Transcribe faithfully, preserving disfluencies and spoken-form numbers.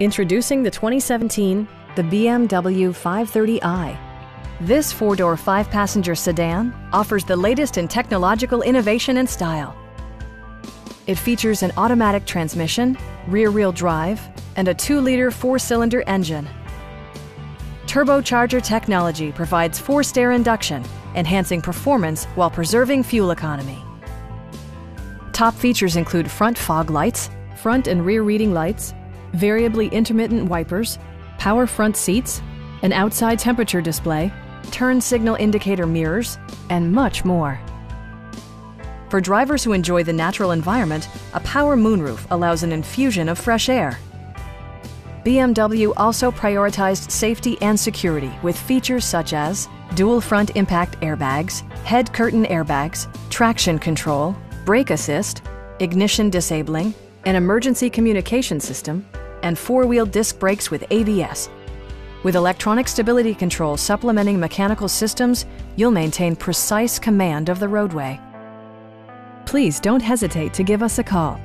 Introducing the twenty seventeen, the B M W five thirty i. This four-door, five-passenger sedan offers the latest in technological innovation and style. It features an automatic transmission, rear-wheel drive, and a two liter four-cylinder engine. Turbocharger technology provides forced air induction, enhancing performance while preserving fuel economy. Top features include front fog lights, front and rear reading lights, variably intermittent wipers, power front seats, an outside temperature display, turn signal indicator mirrors, and much more. For drivers who enjoy the natural environment, a power moonroof allows an infusion of fresh air. B M W also prioritized safety and security with features such as dual front impact airbags, head curtain airbags, traction control, brake assist, ignition disabling, an emergency communication system, and four-wheel disc brakes with A B S. With electronic stability control supplementing mechanical systems, you'll maintain precise command of the roadway. Please don't hesitate to give us a call.